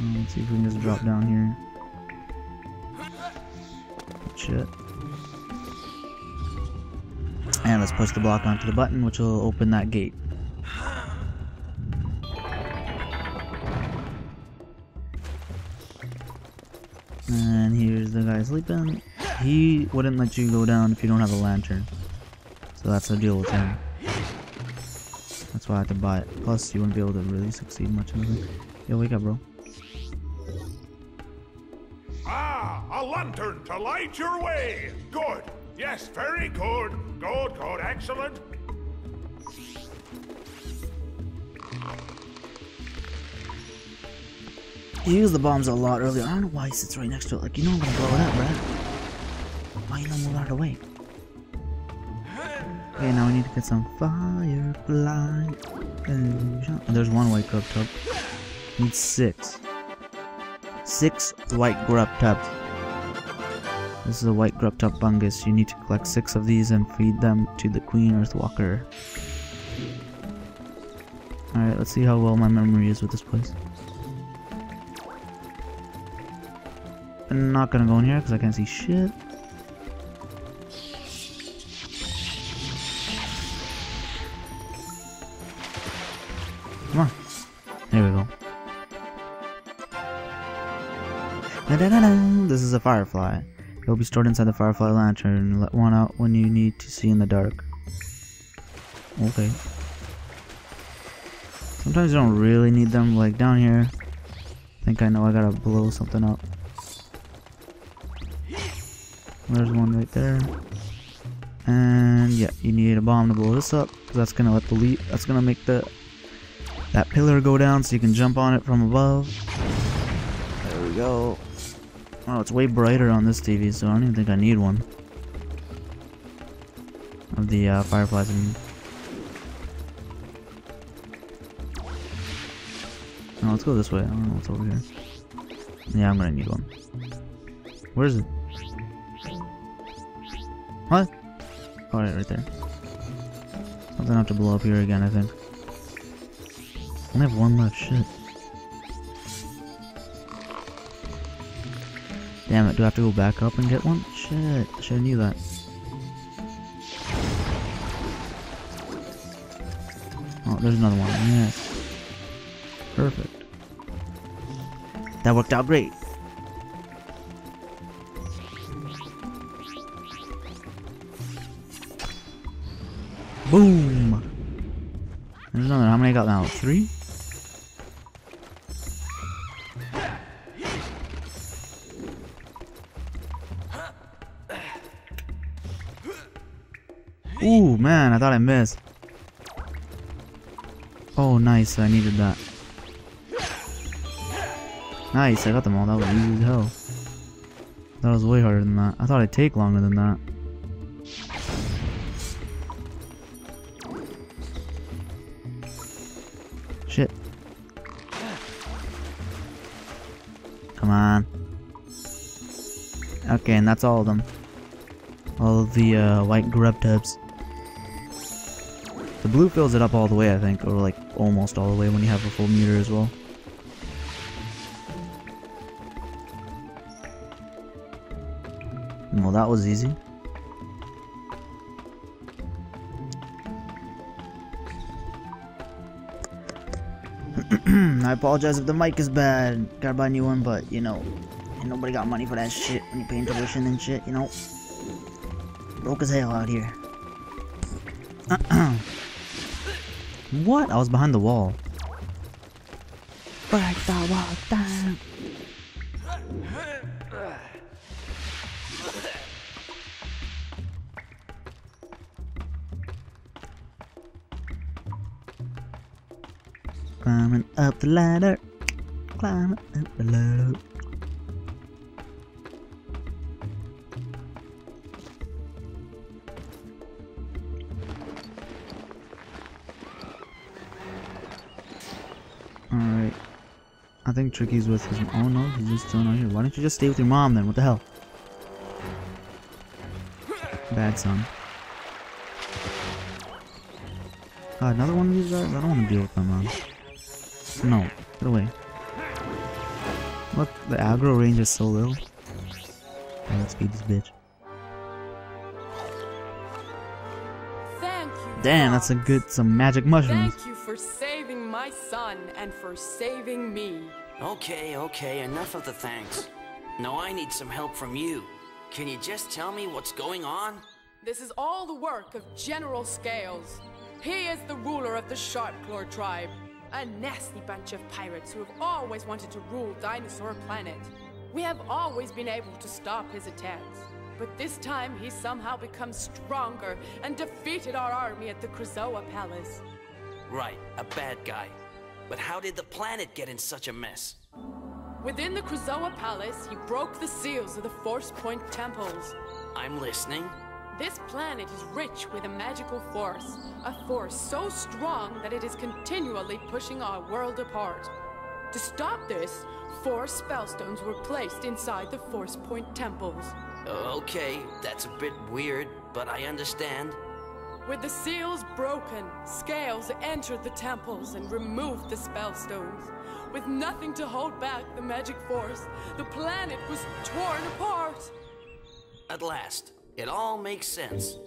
Let's see if we can just drop down here. Shit. And let's push the block onto the button, which will open that gate. And here's the guy sleeping. He wouldn't let you go down if you don't have a lantern. So that's the deal with him. That's why I had to buy it. Plus, you wouldn't be able to really succeed much in anything. Yo, wake up, bro. Ah, a lantern to light your way. Good. Yes, very good. Good, good, excellent. You use the bombs a lot earlier. I don't know why he sits right next to it. Like, you know I'm gonna blow it up, bruh. Why you not move out of the way? Okay, now we need to get some firefly. Oh, there's one white grub tub. We need six. Six white grub tubs. This is a white grub tub fungus. You need to collect 6 of these and feed them to the Queen Earthwalker. Alright, let's see how well my memory is with this place. I'm not gonna go in here because I can't see shit. Come on. There we go. Da-da-da-da. This is a firefly. It will be stored inside the firefly lantern. Let one out when you need to see in the dark. Okay. Sometimes you don't really need them, like down here. I think I know I gotta blow something up. There's one right there, and yeah, you need a bomb to blow this up, because that's gonna let the leap. That's gonna make that pillar go down, so you can jump on it from above. There we go. Oh, it's way brighter on this TV, so I don't even think I need one of the fireflies. No, let's go this way. I don't know what's over here. Yeah, I'm gonna need one. Where is it? What? Alright, right there. Something I have to blow up here again, I think. I only have one left, shit. Damn it, do I have to go back up and get one? Shit, I should've knew that. Oh, there's another one, yes. Perfect. That worked out great. Boom! There's another. How many I got now? 3? Ooh, man, I thought I missed. Oh, nice. I needed that. Nice, I got them all. That was easy as hell. That was way harder than that. I thought it'd take longer than that. Come on. Okay, and that's all of them. All of the white grub tubs. The blue fills it up all the way, I think, or like almost all the way when you have a full meter as well. Well, that was easy. I apologize if the mic is bad. Gotta buy a new one, but you know, ain't nobody got money for that shit when you're paying tuition and shit, you know. Broke as hell out here. What? I was behind the wall. Break the wall down. Climbing up the ladder. Climbing up the ladder. Alright. I think Tricky's with his... Oh no, he's just still not here. Why don't you just stay with your mom then? What the hell? Bad son. God, another one of these guys? I don't want to deal with them, man. No, get away. What? The aggro range is so low. Alright, let's beat this bitch. Damn, that's a good, some magic mushrooms. Thank you for saving my son and for saving me. Okay, okay, enough of the thanks. Now I need some help from you. Can you just tell me what's going on? This is all the work of General Scales. He is the ruler of the Sharpclaw tribe, a nasty bunch of pirates who have always wanted to rule Dinosaur Planet. We have always been able to stop his attacks. But this time, he somehow becomes stronger and defeated our army at the Krazoa Palace. Right, a bad guy. But how did the planet get in such a mess? Within the Krazoa Palace, he broke the seals of the Force Point temples. I'm listening. This planet is rich with a magical force. A force so strong that it is continually pushing our world apart. To stop this, 4 Spellstones were placed inside the Force Point temples. Okay, that's a bit weird, but I understand. With the seals broken, Scales entered the temples and removed the Spellstones. With nothing to hold back the magic force, the planet was torn apart. At last, it all makes sense.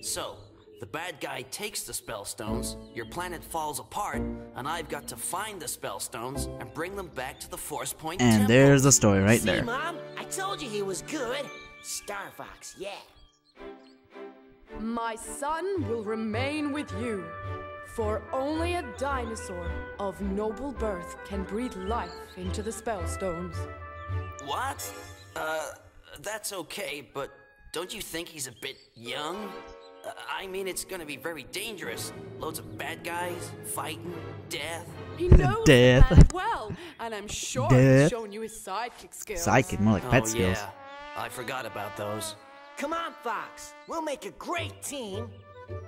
So, the bad guy takes the Spellstones, your planet falls apart, and I've got to find the Spellstones and bring them back to the Force Point and temple. There's the story right there. See, Mom? I told you he was good. Star Fox, yeah. My son will remain with you, for only a dinosaur of noble birth can breathe life into the Spellstones. What? That's okay, but don't you think he's a bit young? I mean, it's gonna be very dangerous. Loads of bad guys, fighting, death. He knows death well, and I'm sure he's shown you his sidekick skills. Sidekick, more like pet skills. Yeah. I forgot about those. Come on, Fox. We'll make a great team.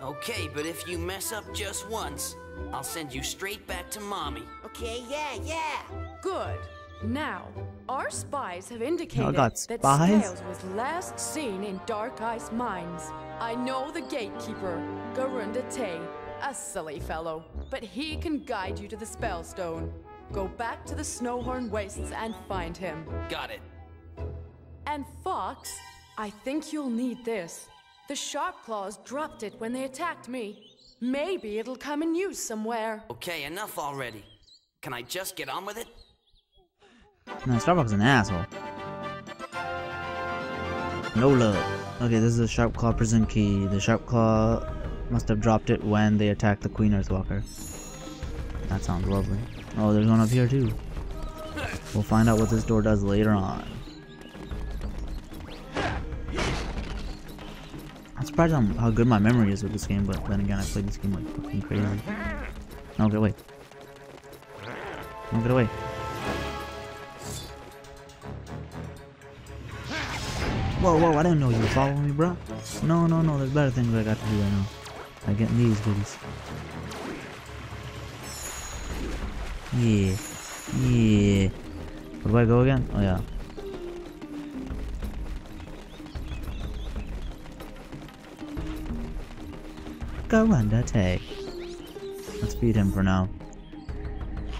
Okay, but if you mess up just once, I'll send you straight back to Mommy. Okay, yeah, yeah. Good. Now, our spies have indicated that Scales was last seen in Dark Ice Mines. I know the gatekeeper, Garunda Te, a silly fellow, but he can guide you to the Spellstone. Go back to the Snowhorn Wastes and find him. Got it. And Fox, I think you'll need this. The Sharpclaws dropped it when they attacked me. Maybe it'll come in use somewhere. Okay, enough already. Can I just get on with it? No, Starbucks is an asshole. No love. Okay, this is a Sharpclaw prison key. The Sharpclaw must have dropped it when they attacked the Queen Earthwalker. That sounds lovely. Oh, there's one up here too. We'll find out what this door does later on. I'm surprised on how good my memory is with this game, but then again, I played this game like fucking crazy. No, get away. No, get away. Whoa, whoa, I didn't know you were following me, bro. No, no, no, there's better things I got to do right now. Like getting these goodies. Yeah. Yeah. Where do I go again? Oh, yeah. Garunda Te. Let's feed him for now.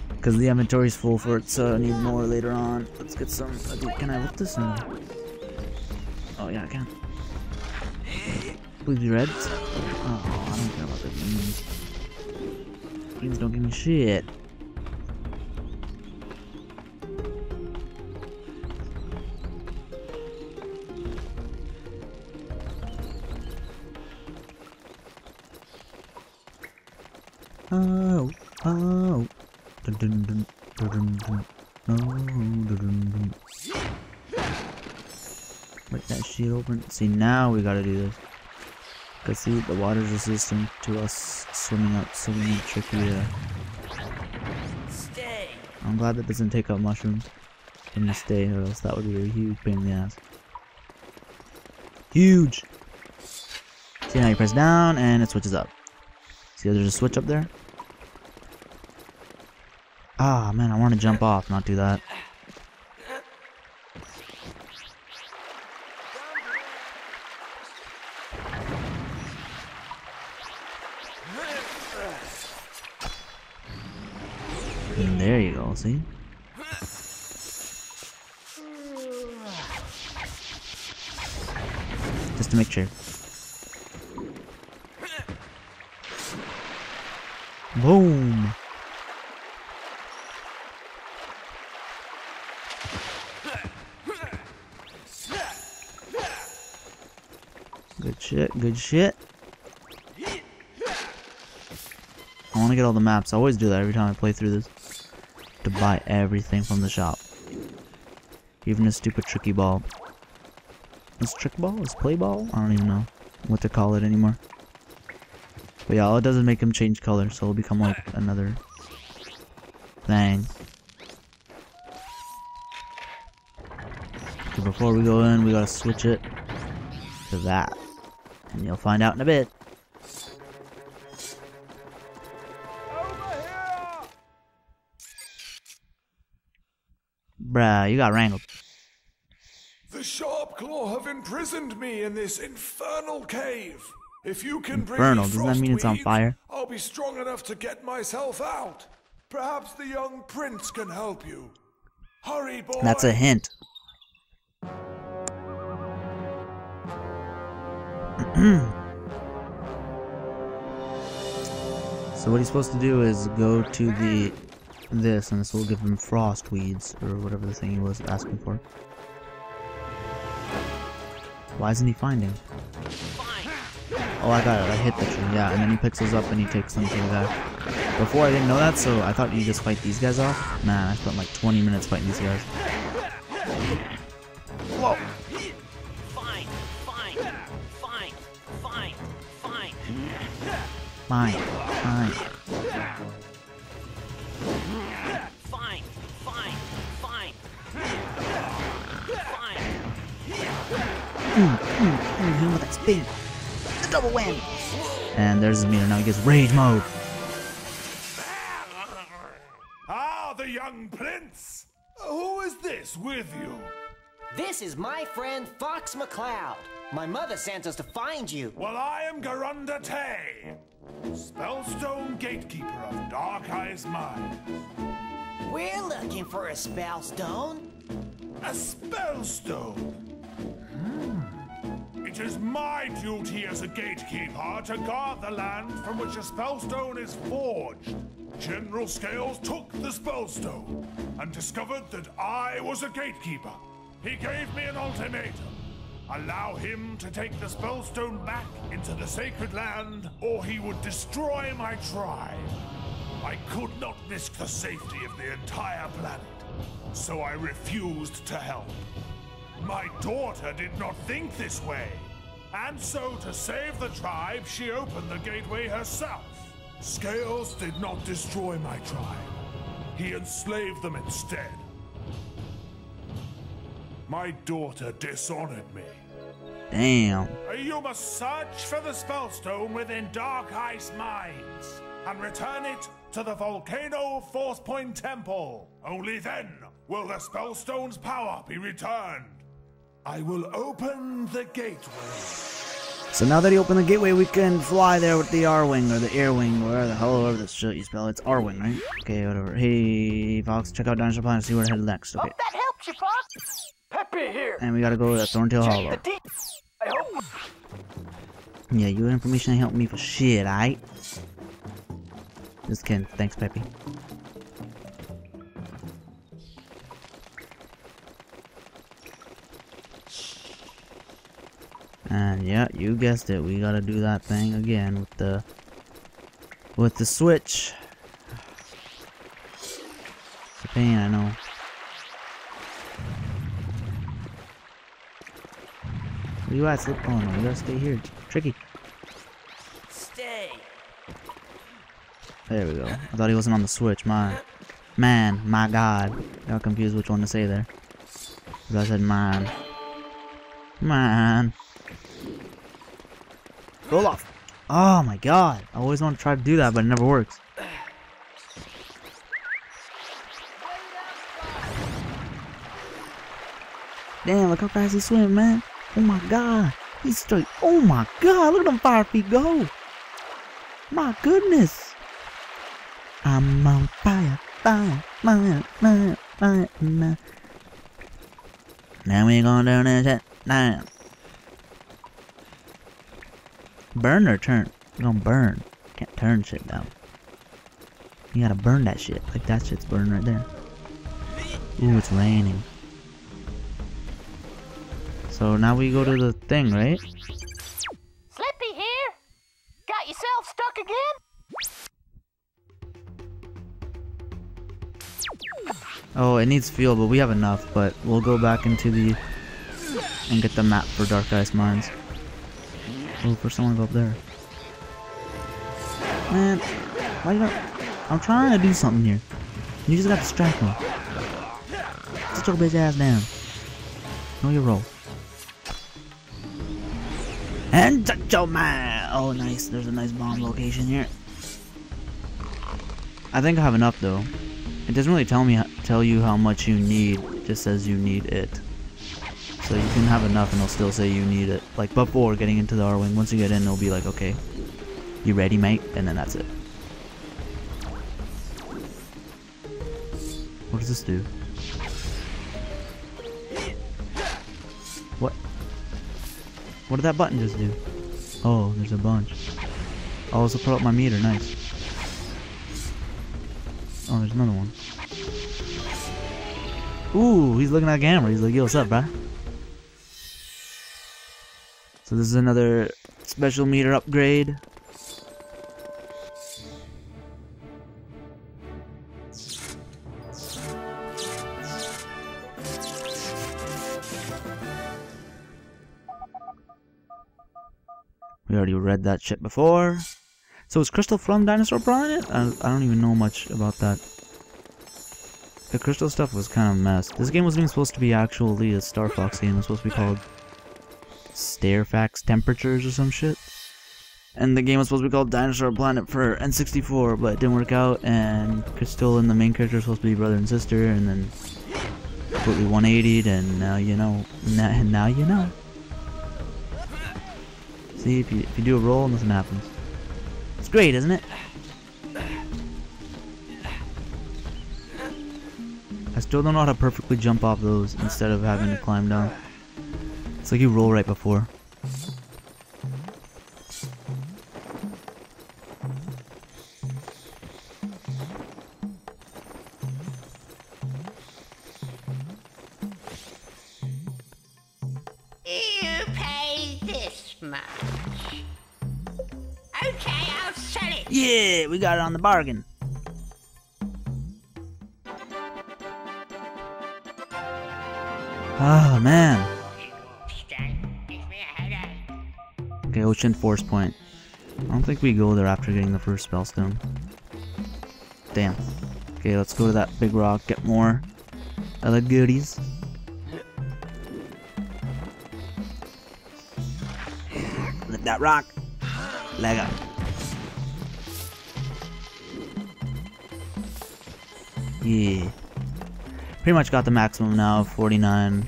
Because the inventory's full for it, so I need more later on. Let's get some. Can I look this in? Oh, yeah, I can. Please be red. Oh, I don't care about the greens. Greens don't give me shit. Oh, oh. Dun, dun, dun, dun, dun, dun. Oh, dun, dun, dun. Break that sheet open. See, now we gotta do this. Cause see, the water's resistant to us swimming up, so we need Tricky there. I'm glad that doesn't take out mushrooms in this day, or else that would be a huge pain in the ass. Huge! See, now you press down and it switches up. See, there's a switch up there. Ah, man, I want to jump off, not do that. And there you go, see? to make sure. Boom! Good shit, good shit. I want to get all the maps. I always do that every time I play through this. To buy everything from the shop. Even a stupid tricky ball. Is trick ball? Is play ball? I don't even know what to call it anymore. But yeah, all it does is make him change color, so it'll become like another thing. So before we go in, we gotta switch it to that. And you'll find out in a bit. Bruh, you got wrangled. The Sharpclaw have imprisoned me in this infernal cave. If you can bring me doesn't that mean it's on fire? I'll be strong enough to get myself out. Perhaps the young prince can help you. Hurry, boy. That's a hint. So what he's supposed to do is go to the this, and this will give him frost weeds or whatever the thing he was asking for. Why isn't he finding? Oh, I got it. I hit the tree. Yeah, and then he picks those up and he takes them to that. Before I didn't know that, so I thought you just fight these guys off. Man, I spent like 20 minutes fighting these guys. Whoa! Fine, fine, fine, fine, fine, fine, fine, fine, fine, fine, fine. Hit him with that spin. Double win! And there's his meter. Now he gets rage mode. Ah, the young prince! Who is this with you? This is my friend Fox McCloud. My mother sent us to find you. Well, I am Garunda Te, Spellstone gatekeeper of Dark Ice Mines. We're looking for a Spellstone. A Spellstone? It is my duty as a gatekeeper to guard the land from which a Spellstone is forged. General Scales took the Spellstone and discovered that I was a gatekeeper. He gave me an ultimatum. Allow him to take the Spellstone back into the sacred land, or he would destroy my tribe. I could not risk the safety of the entire planet, so I refused to help. My daughter did not think this way, and so to save the tribe, she opened the gateway herself. Scales did not destroy my tribe. He enslaved them instead. My daughter dishonored me. Damn. You must search for the Spellstone within Dark Ice Mines and return it to the Volcano Force Point Temple. Only then will the Spellstone's power be returned. I will open the gateway. So now that he opened the gateway, we can fly there with the Arwing or the Airwing, whatever the hell, whatever the shit you spell. It's Arwing, right? Okay, whatever. Hey, Fox, check out Dinosaur Planet, see where we're headed next. Okay. Hope that helps you, Fox. Peppy Hare. And we gotta go to Thorntail Hollow. I hope. Yeah, your information ain't helping me for shit, aight? Just kidding. Thanks, Peppy. And yeah, you guessed it. We gotta do that thing again with the switch. It's a pain, I know. Where you at, Slippy? You gotta stay here. Tricky. Stay. There we go. I thought he wasn't on the switch. My God. I got confused which one to say there. 'Cause I said mine. Mine. Roll off. Oh my God. I always want to try to do that, but it never works. Damn, look how fast he swims, man. Oh my God. He's straight. Oh my God. Look at them 5 feet go. My goodness. I'm on fire. Fire. Fire. Fire. Fire. Fire. Now we ain't gonna do that shit. Now. Burn or turn? You're gonna burn. Can't turn shit down. You gotta burn that shit. Like that shit's burning right there. Ooh, it's raining. So now we go to the thing, right? Slippy here? Got yourself stuck again? Oh, it needs fuel, but we have enough. But we'll go back into the... and get the map for Dark Ice Mines. Oh, for someone up there. Man, why you not... I'm trying to do something here. You just got distracted. Sit your bitch ass down. Know your role. And touch your man! Oh, nice. There's a nice bomb location here. I think I have enough though. It doesn't really tell you how much you need. It just says you need it. So you can have enough, and it'll still say you need it. Like before getting into the Arwing, once you get in, it'll be like, okay, you ready, mate? And then that's it. What does this do? What? What did that button just do? Oh, there's a bunch. I also put up my meter, nice. Oh, there's another one. Ooh, he's looking at the camera. He's like, yo, what's up, bruh? So this is another special meter upgrade. We already read that shit before. So is Krystal from Dinosaur Planet? I don't even know much about that. The Krystal stuff was kind of messed. This game wasn't even supposed to be actually a Star Fox game. It was supposed to be called Stairfax Temperatures or some shit. And the game was supposed to be called Dinosaur Planet for N64, but it didn't work out. And Krystal and the main character were supposed to be brother and sister, and then completely 180'd, and now you know. Now you know. See, if you do a roll, nothing happens. It's great, isn't it? I still don't know how to perfectly jump off those instead of having to climb down. It's like you roll right before. You pay this much. Okay, I'll sell it. Yeah, we got it on the bargain. Ah, man. Okay, Ocean Force Point. I don't think we go there after getting the first Spellstone. Damn. Okay, let's go to that big rock, get more other goodies. Lick that rock. Leg up. Yeah. Pretty much got the maximum now, 49,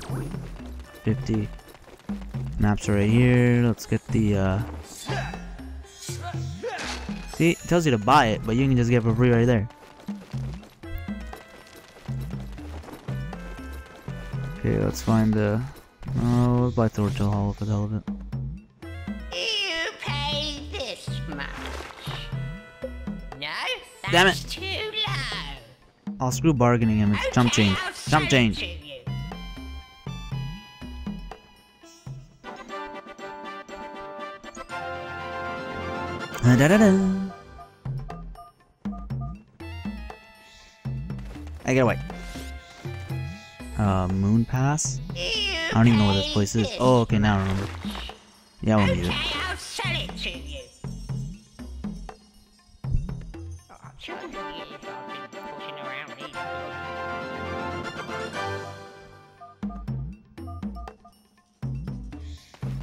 50. Maps are right here. Let's get the, see, it tells you to buy it, but you can just get it for free right there. Okay, let's find the... oh, we'll buy Thorntail Hollow for the hell of it. You pay this much. No, that's damn it. Too low. I'll screw bargaining him. It's okay, chump change. Jump change. Da-da-da. I get away. Moon Pass? I don't even know what this place is. Oh, okay, now I remember. Yeah, we'll need it. I'll sell it to you.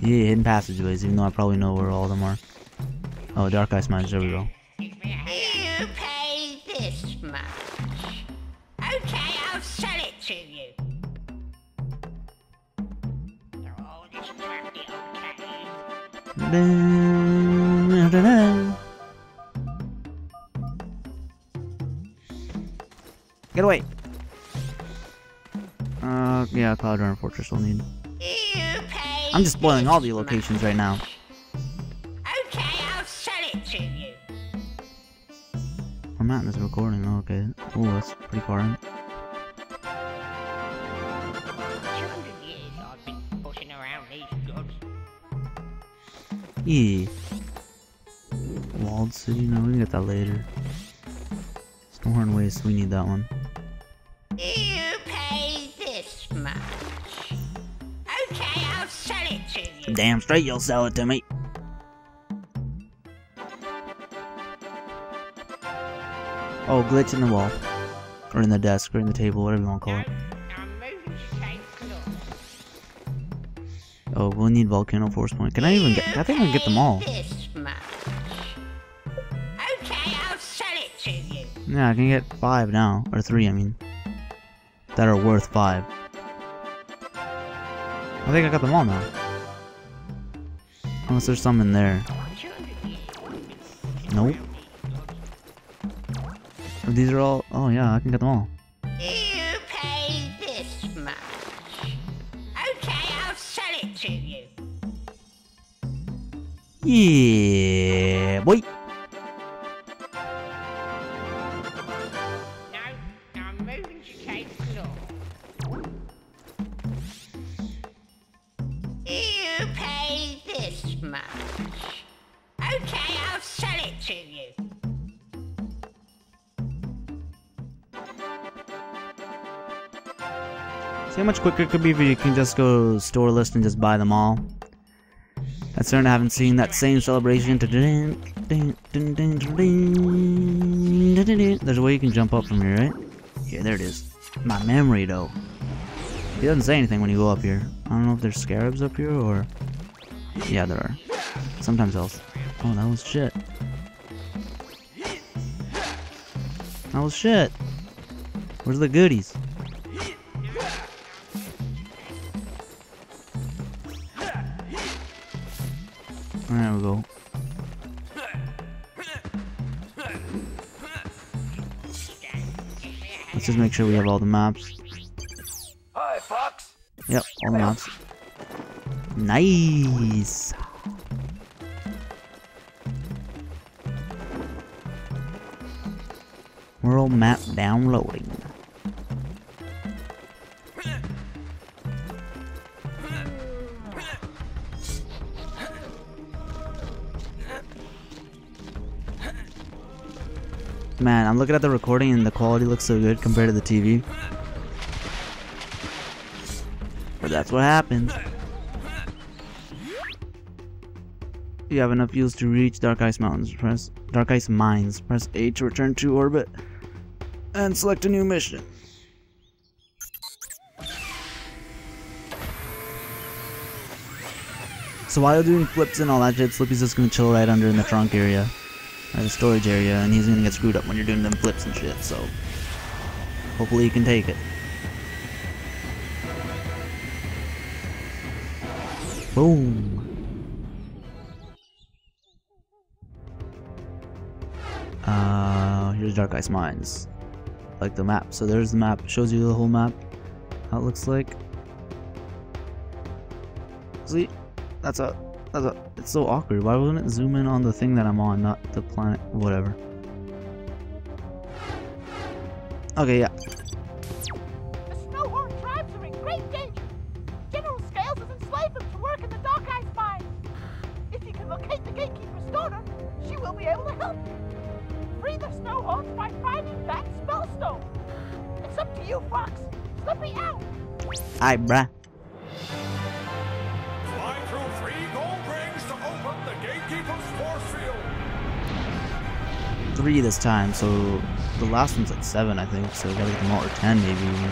Yeah, hidden passageways, even though I probably know where all of them are. Oh, Dark Ice Mines, there we go. You pay this much. Okay, I'll sell it to you. They're all just crappy old cats. Get away! Yeah, Cloud Runner Fortress will need. I'm just spoiling all the locations right now. Okay. I'm at this recording, okay. Oh, that's pretty far in. 200 years I've been pushing around these gods. Yeah. Walled City, no, we can get that later. Snowhorn Wastes, we need that one. You pay this much. Okay, I'll sell it to you. Damn straight you'll sell it to me. Oh, glitch in the wall. Or in the desk, or in the table, whatever you want to call it. Oh, we'll need Volcano Force Point. Can I even get... I think I can get them all. Yeah, I can get 5 now. Or 3, I mean. That are worth 5. I think I got them all now. Unless there's some in there. Nope. These are all. Oh yeah, I can get them all. You pay this much. Okay, I'll sell it to you. Yeah, boy. No, I'm moving to Cape Law. You pay this much. Okay, I'll sell it to you. See how much quicker it could be if you can just go store list and just buy them all. That's certain I haven't seen that same celebration. There's a way you can jump up from here, right? Yeah, there it is. My memory, though. He doesn't say anything when you go up here. I don't know if there's scarabs up here or... Yeah, there are. Sometimes else. Oh, that was shit. That was shit. Where's the goodies? There we go. Let's just make sure we have all the maps. Hi, Fox. Yep, all the maps. Nice. World map downloading. Man, I'm looking at the recording and the quality looks so good compared to the TV. But that's what happens. You have enough fuels to reach Dark Ice Mountains. Press Dark Ice Mines. Press A to return to orbit and select a new mission. So while you're doing flips and all that shit, Slippy's just gonna chill right under in the trunk area. The storage area, and he's gonna get screwed up when you're doing them flips and shit, so hopefully you can take it. Boom. Here's Dark Ice Mines, like the map. So there's the map, shows you the whole map, how it looks like. See, that's a it's so awkward. Why wouldn't it zoom in on the thing that I'm on, not the planet? Whatever. Okay, yeah. The Snowhorn tribes are in great danger. General Scales has enslaved them to work in the Dark Ice Mines. If you can locate the gatekeeper's daughter, she will be able to help you. Free the Snowhorns by finding that Spellstone. It's up to you, Fox. Slippy out. Aye, bruh. Three this time, so the last one's like 7, I think, so we gotta get them all, or 10 maybe even.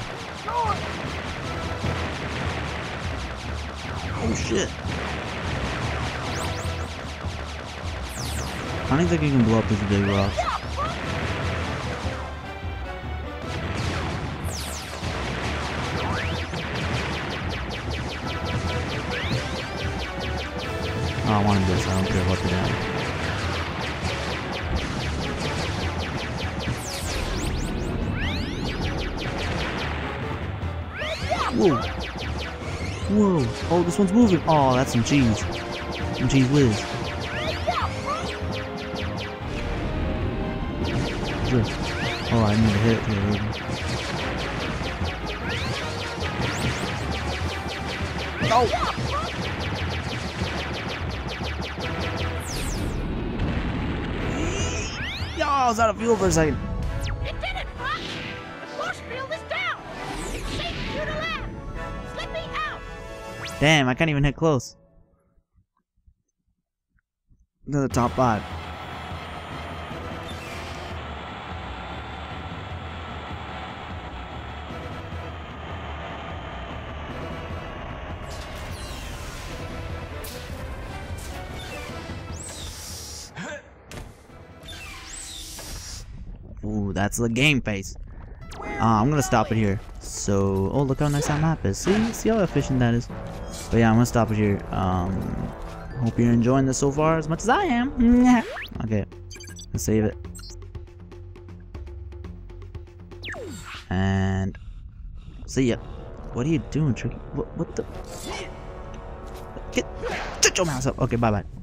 Oh shit! I don't think you can blow up these big rocks. Oh, I wanted this, I don't care what they're down. Whoa! Whoa! Oh, this one's moving! Oh, that's some cheese. Some cheese whiz. the... Oh, I need to hit him. No! Yo, I was out of fuel for a second. You did it, Fox! The force field is down! It's safe for you to land! Slippy out! Damn, I can't even hit close. To the top 5. Ooh, that's the game face. I'm gonna stop it here. So, oh, look how nice that map is. See how efficient that is. But yeah, I'm gonna stop it here. Hope you're enjoying this so far as much as I am. Okay, let's save it. And see ya. What are you doing, Tricky? What the? Get your mouse up. Okay, bye bye.